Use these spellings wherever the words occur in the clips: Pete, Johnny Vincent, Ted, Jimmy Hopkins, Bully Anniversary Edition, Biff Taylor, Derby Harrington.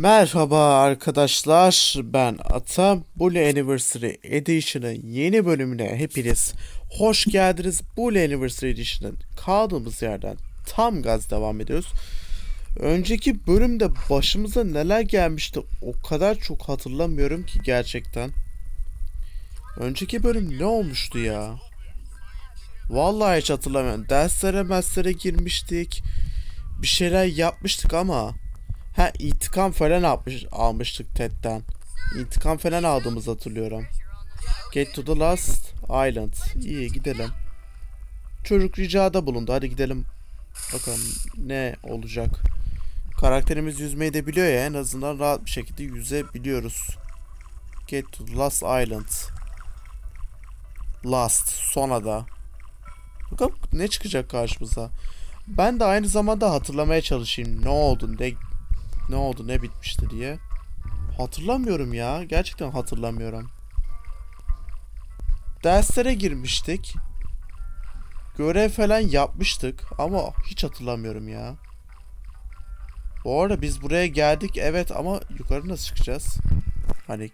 Merhaba arkadaşlar, ben Ata. Bully Anniversary Edition'ın yeni bölümüne hepiniz hoş geldiniz. Bully Anniversary Edition'ın kaldığımız yerden tam gaz devam ediyoruz. Önceki bölümde başımıza neler gelmişti o kadar çok hatırlamıyorum ki gerçekten. Önceki bölüm ne olmuştu ya? Vallahi hiç hatırlamıyorum. Derslere girmiştik. Bir şeyler yapmıştık ama... Ha, intikam falan almıştık Ted'den. İntikam falan aldığımızı hatırlıyorum. Get to the last island. İyi, gidelim. Çocuk ricada bulundu. Hadi gidelim. Bakalım ne olacak. Karakterimiz yüzmeyi de biliyor ya. En azından rahat bir şekilde yüzebiliyoruz. Get to the last island. Last. Son ada. Bakalım ne çıkacak karşımıza. Ben de aynı zamanda hatırlamaya çalışayım. Ne oldu? Ne oldu, ne bitmişti diye. Hatırlamıyorum ya. Gerçekten hatırlamıyorum. Derslere girmiştik. Görev falan yapmıştık. Ama hiç hatırlamıyorum ya. Bu arada biz buraya geldik. Evet ama yukarı nasıl çıkacağız? Hani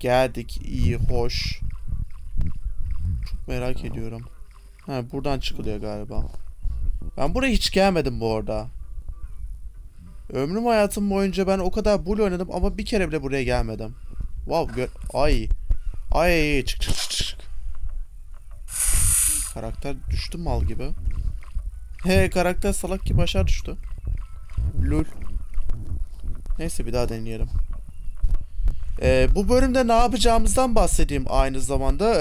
geldik. İyi, hoş. Çok merak ediyorum. Ha, buradan çıkılıyor galiba. Ben buraya hiç gelmedim bu arada. Ömrüm hayatım boyunca ben o kadar Bully oynadım ama bir kere bile buraya gelmedim. Wow, ay çık. Karakter düştü mal gibi. He, karakter salak gibi aşağı düştü. Lol. Neyse, bir daha deneyelim. Bu bölümde ne yapacağımızdan bahsedeyim aynı zamanda.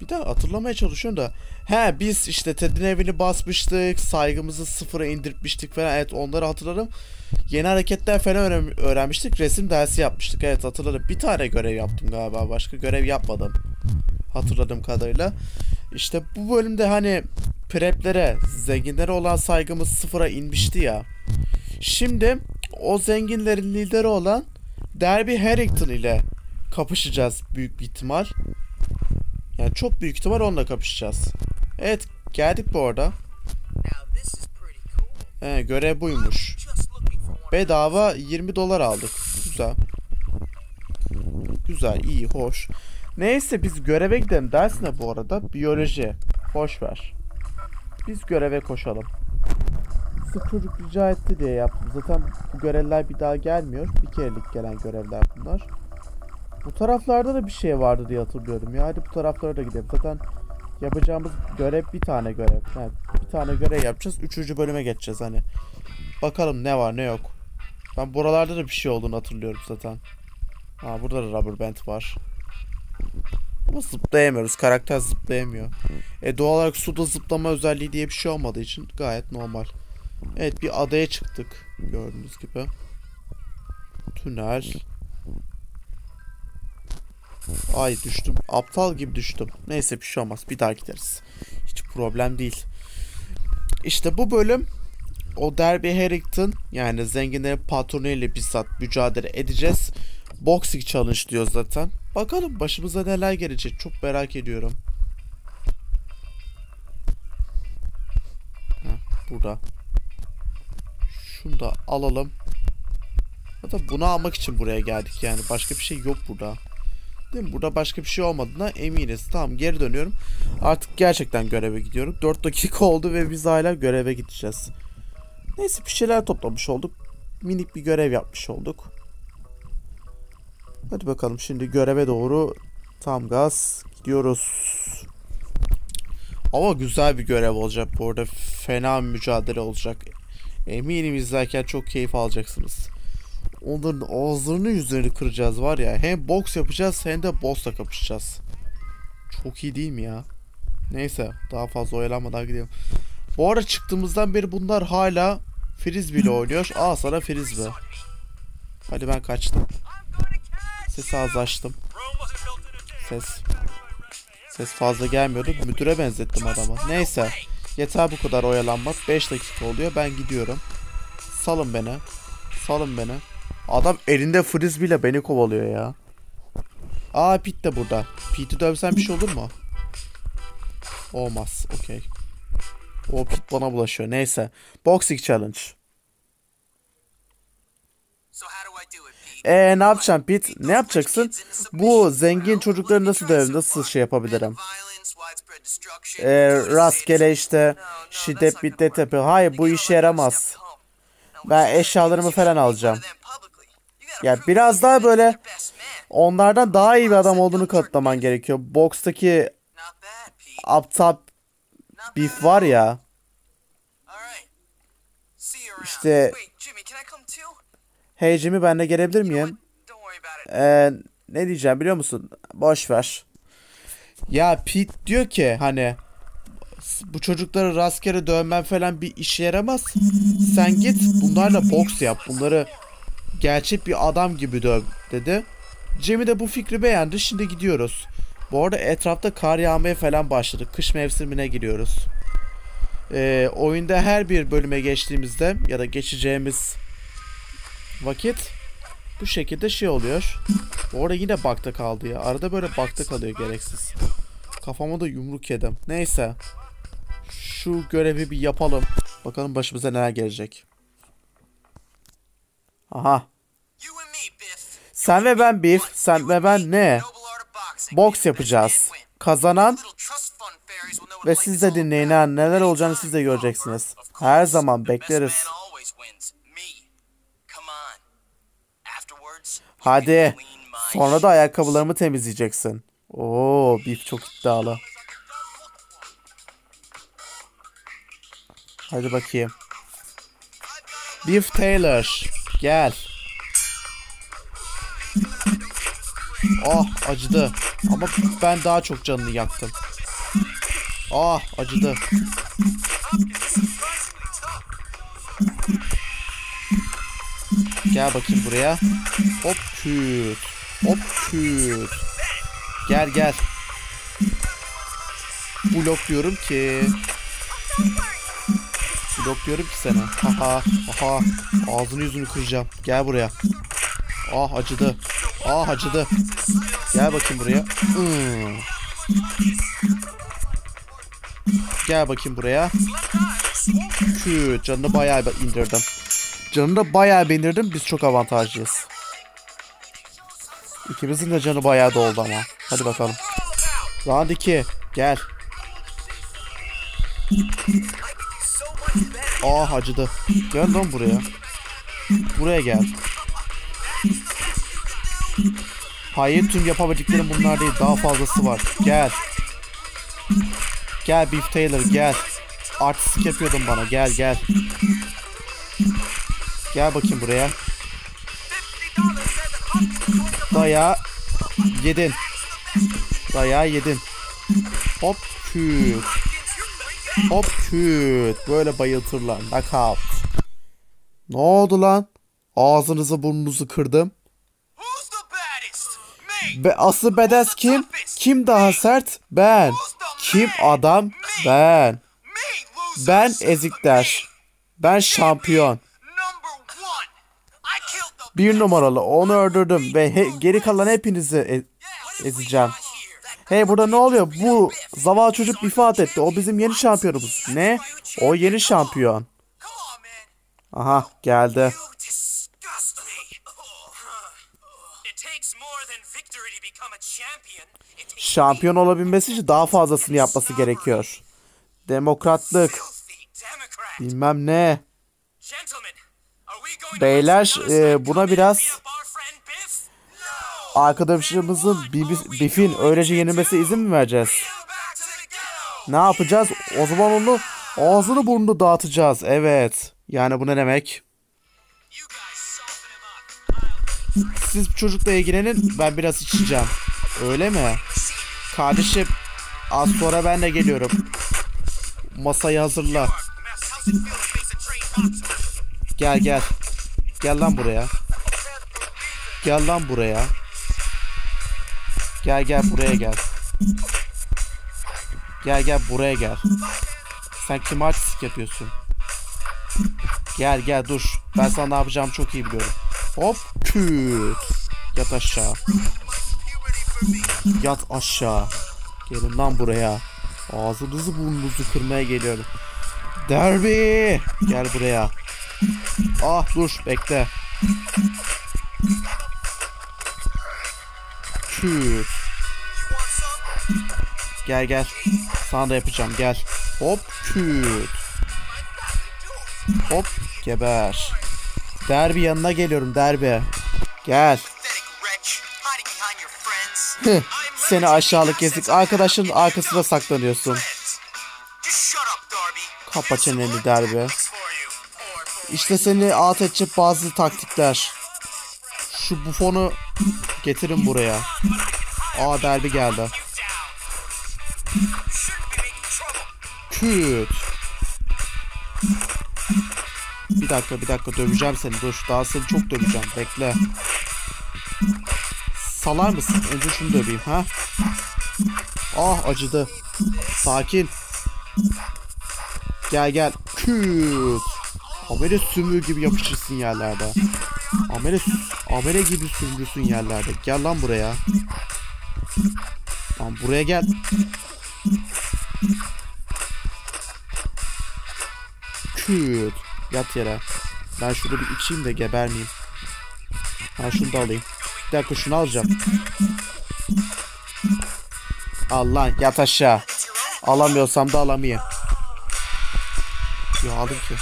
Bir de hatırlamaya çalışıyorum da. He, biz işte Ted'in evini basmıştık. Saygımızı sıfıra indirmiştik falan. Evet, onları hatırlarım. Yeni hareketler falan öğrenmiştik. Resim dersi yapmıştık. Evet, hatırladım. Bir tane görev yaptım galiba. Başka görev yapmadım. Hatırladığım kadarıyla. İşte bu bölümde hani preplere, zenginlere olan saygımız sıfıra inmişti ya. Şimdi o zenginlerin lideri olan Derby Harrington ile kapışacağız büyük bir ihtimal. Yani çok büyük ihtimal onunla kapışacağız. Evet, geldik bu arada. Görev buymuş. Bedava $20 aldık. Güzel. Güzel, iyi, hoş. Neyse, biz göreve gidelim. Ders ne bu arada? Biyoloji. Hoş ver. Biz göreve koşalım. Sık çocuk rica etti diye yaptım. Zaten bu görevler bir daha gelmiyor. Bir kerelik gelen görevler bunlar. Bu taraflarda da bir şey vardı diye hatırlıyorum ya. Hadi bu taraflara da gidelim. Zaten yapacağımız görev bir tane görev. Yani bir tane görev yapacağız. 3. bölüme geçeceğiz hani. Bakalım ne var ne yok. Ben buralarda da bir şey olduğunu hatırlıyorum zaten. Ha, burada da rubber band var. Ama zıplayamıyoruz. Karakter zıplayamıyor. Doğal olarak suda zıplama özelliği diye bir şey olmadığı için gayet normal. Evet, bir adaya çıktık. Gördüğünüz gibi. Tünel. Ay, düştüm. Aptal gibi düştüm. Neyse, bir şey olmaz. Bir daha gideriz. Hiç problem değil. İşte bu bölüm o Derby Harrington, yani zenginlerin patronu ile bizzat mücadele edeceğiz. Boxing challenge diyor zaten. Bakalım başımıza neler gelecek. Çok merak ediyorum. Heh, burada. Şunu da alalım. Hatta bunu almak için buraya geldik yani. Başka bir şey yok burada. Değil mi? Burada başka bir şey olmadığına eminiz. Tamam, geri dönüyorum. Artık gerçekten göreve gidiyorum. 4 dakika oldu ve biz hala göreve gideceğiz. Neyse, bir şeyler toplamış olduk. Minik bir görev yapmış olduk. Hadi bakalım, şimdi göreve doğru tam gaz gidiyoruz. Ama güzel bir görev olacak bu arada. Fena mücadele olacak. Eminim izlerken çok keyif alacaksınız. Onların ağızlarını yüzlerini kıracağız var ya. Hem boks yapacağız hem de boss'la kapışacağız. Çok iyi değil mi ya? Neyse, daha fazla oyalanmadan gidelim. Bu ara çıktığımızdan beri bunlar hala frisbee ile oynuyor. Aa, sana frisbee. Hadi ben kaçtım. Sesi az açtım. Ses fazla gelmiyordu. Müdüre benzettim adamı. Neyse, yeter bu kadar oyalanmak. 5 dakika oluyor, ben gidiyorum. Salın beni. Adam elinde frisbee ile beni kovalıyor ya. Aa, Pete de burada. Pete'i dövsen bir şey olur mu? Olmaz. Okey. O Pete bana bulaşıyor. Neyse. Boxing challenge. Ne yapacağım Pete? Ne yapacaksın? Bu zengin çocukları nasıl döverim? Nasıl şey yapabilirim? Rastgele işte şiddet yapıyor. Hayır, bu işe yaramaz. Ben eşyalarımı falan alacağım. Ya biraz daha böyle onlardan daha iyi bir adam olduğunu kanıtlaman gerekiyor. Box'taki aptal Biff var ya. İşte hey Jimmy, ben de gelebilir miyim? Ne diyeceğim biliyor musun? Boş ver. Ya Pete diyor ki hani bu çocukları rastgele dövmem falan bir işe yaramaz. Sen git bunlarla boks yap. Bunları gerçek bir adam gibi döv dedi. Jimmy de bu fikri beğendi. Şimdi gidiyoruz. Bu arada etrafta kar yağmaya falan başladı. Kış mevsimine giriyoruz. Oyunda her bir bölüme geçtiğimizde ya da geçeceğimiz vakit bu şekilde şey oluyor. Bu arada yine bakta kaldı ya. Arada böyle bakta kalıyor gereksiz. Kafama da yumruk yedim. Neyse. Şu görevi bir yapalım. Bakalım başımıza neler gelecek. Aha. Sen ve ben Biff. Sen ve ben ne? Boks yapacağız. Kazanan ve siz de dinleyin ha. Neler olacağını siz de göreceksiniz. Her zaman bekleriz. Hadi. Sonra da ayakkabılarımı temizleyeceksin. Oo, Biff çok iddialı. Hadi bakayım. Biff Taylor. Gel. Ah, acıdı. Ama ben daha çok canını yaktım. Ah, acıdı. Gel bakayım buraya. Hop küt. Hop küt. Gel gel. Blokluyorum ki. Blokluyorum ki seni. Haha. Aha. Ağzını yüzünü kıracağım. Gel buraya. Ah acıdı. Ah acıdı. Gel bakayım buraya. Gel bakayım buraya. Küt. Canını bayağı indirdim. Canını da bayağı bindirdim. Biz çok avantajlıyız. İkimizin de canı bayağı doldu ama. Hadi bakalım. Round 2. Gel. Ah acıdı. Gel lan buraya. Buraya gel. Hayır, tüm yapabildiklerim bunlar değil. Daha fazlası var. Gel. Gel Biff Taylor gel. Artistik yapıyordun bana. Gel gel. Gel bakayım buraya. Dayağı yedin. Dayağı yedin. Hop küt. Hop küt. Böyle bayıltırlar. Knockout. Ne oldu lan? Ağzınızı burnunuzu kırdım. Ve asıl badass kim? Kim daha sert? Ben. Kim adam? Ben. Ben ezikler. Ben şampiyon. 1 numaralı. Onu öldürdüm ve geri kalan hepinizi ezeceğim. Hey, burada ne oluyor? Bu zavallı çocuk ifade etti. O bizim yeni şampiyonumuz. Ne? O yeni şampiyon. Aha geldi. Şampiyon olabilmesi için daha fazlasını yapması gerekiyor. Demokratlık. Bilmem ne. Beyler buna biraz arkadaşımızın Biff'in öylece yenilmesi izin mi vereceğiz? Ne yapacağız? O zaman onu ağzını burnunu dağıtacağız. Evet. Yani bu ne demek? Siz çocukla ilgilenin, ben biraz içeceğim. Öyle mi? Kardeşim az sonra ben de geliyorum. Masayı hazırla. Gel gel. Gel lan buraya. Gel lan buraya. Gel gel buraya gel. Gel gel buraya gel. Sen kim artistik yapıyorsun? Gel gel dur. Ben sana ne yapacağımı çok iyi biliyorum. Hop küt. Yat aşağı. Yat aşağı. Gelin lan buraya. Ağzınızı burnunuzu kırmaya geliyorum. Derby. Gel buraya. Ah dur bekle. Küf. Gel gel. Sana da yapacağım gel. Hop küt. Hop geber. Derby yanına geliyorum Derby. Gel. Seni aşağılık kesik. Arkadaşın arkasına saklanıyorsun. Kapa çeneni Derby. İşte seni alt edecek bazı taktikler. Şu bufonu getirin buraya. Aa Derby geldi. Küt. Bir dakika döveceğim seni. Dur daha seni çok döveceğim. Bekle. Salar mısın? Önce şunu döveyim ha. Ah acıdı. Sakin. Gel gel. Küt. Amele sümüğü gibi yapışırsın yerlerde. Amele gibi sümürürsün yerlerde. Gel lan buraya. Lan buraya gel. Küt. Yat yere. Ben şurada bir içeyim de gebermeyeyim. Ben şunu da alayım. Bir dakika şunu alacağım. Al lan yat aşağı. Alamıyorsam da alamayayım. Yo aldım ki.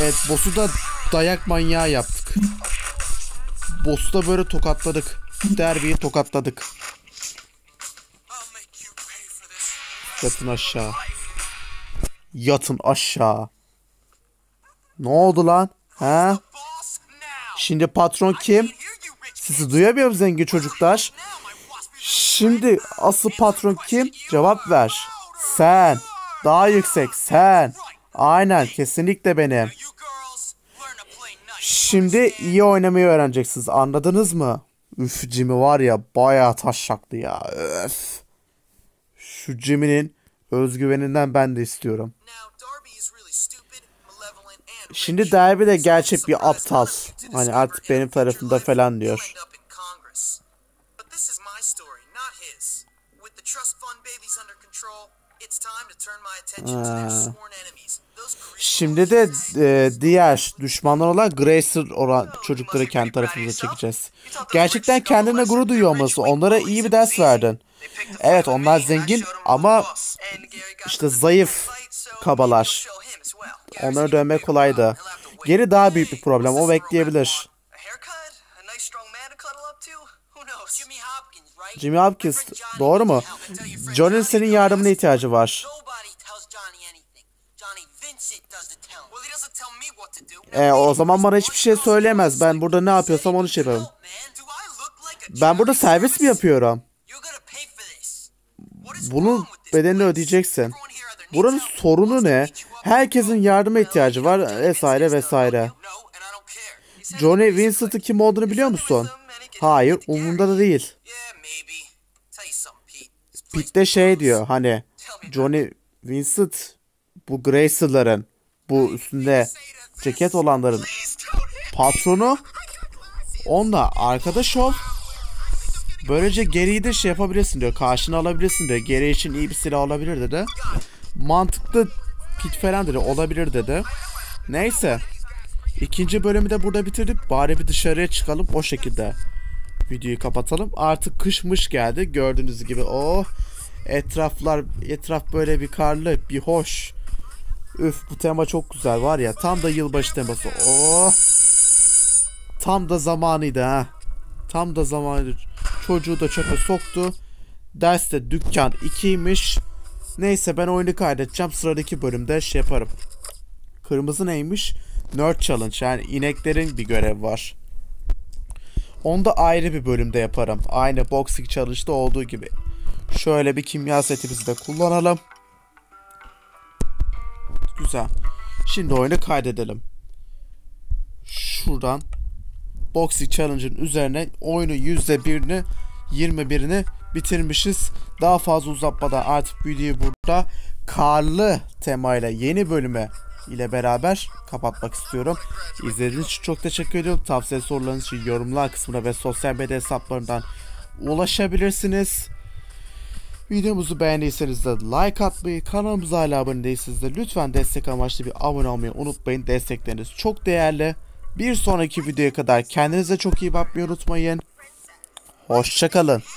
Evet boss'u da dayak manyağı yaptık. Boss'u da böyle tokatladık. Derby'yi tokatladık. Yatın aşağı. Yatın aşağı. Ne oldu lan? Ha? Şimdi patron kim? Sizi duyamıyorum zengin çocuklar. Şimdi asıl patron kim? Cevap ver. Sen. Daha yüksek sen. Aynen kesinlikle benim. Şimdi iyi oynamayı öğreneceksiniz. Anladınız mı? Üf Jimmy var ya bayağı taşşaklı ya. Öf. Şu Jimmy'nin özgüveninden ben de istiyorum. Şimdi Derby de gerçek bir aptal. Hani artık benim tarafımda falan diyor. Şimdi de diğer düşmanlar olan Gracer olan çocukları kendi tarafımıza çekeceğiz. Gerçekten kendine gurur duyuyor olması. Onlara iyi bir ders verdin. Evet onlar zengin ama işte zayıf kabalar. Onlara dönmek kolaydı. Geri daha büyük bir problem. O bekleyebilir. Jimmy Hopkins. Doğru mu? Johnny'nin senin yardımına ihtiyacı var. O zaman bana hiçbir şey söyleyemez. Ben burada ne yapıyorsam onu şey yaparım. Ben burada servis mi yapıyorum? Bunun bedelini ödeyeceksin. Buranın sorunu ne? Herkesin yardıma ihtiyacı var vesaire vesaire. Johnny Vincent'ın kim olduğunu biliyor musun? Hayır, umurumda da değil. Pete de şey diyor hani Johnny Vincent bu Gracer'ların bu üstünde ceket olanların patronu onunla arkadaş ol. Böylece geriyi de şey yapabilirsin diyor. Karşını alabilirsin diyor. Geri için iyi bir silah olabilir dedi. Mantıklı Pete falan dedi. Olabilir dedi. Neyse. İkinci bölümü de burada bitirdik. Bari bir dışarıya çıkalım. O şekilde videoyu kapatalım. Artık kışmış geldi. Gördüğünüz gibi. Oh. Etraf böyle bir karlı. Bir hoş. Üf bu tema çok güzel var ya. Tam da yılbaşı teması. Oh. Tam da zamanıydı ha. Tam da zamanıydı. Çocuğu da çöpe soktu. Derste dükkan 2'ymiş. Neyse ben oyunu kaydedeceğim. Sıradaki bölümde şey yaparım. Kırmızı neymiş? Nerd Challenge. Yani ineklerin bir görevi var. Onu da ayrı bir bölümde yaparım. Aynı Boxing Challenge'da olduğu gibi. Şöyle bir kimya setimizi de kullanalım. Güzel. Şimdi oyunu kaydedelim. Şuradan Boxing Challenge'ın üzerine oyunu %1'ini 21'ini bitirmişiz. Daha fazla uzatmadan artık videoyu burada karlı temayla yeni bölüme ile beraber kapatmak istiyorum. İzlediğiniz için çok teşekkür ediyorum. Tavsiye sorularınız için yorumlar kısmına ve sosyal medya hesaplarından ulaşabilirsiniz. Videomuzu beğendiyseniz de like atmayı, kanalımıza hala abone değilseniz de lütfen destek amaçlı bir abone olmayı unutmayın. Destekleriniz çok değerli. Bir sonraki videoya kadar kendinize çok iyi bakmayı unutmayın. Hoşça kalın.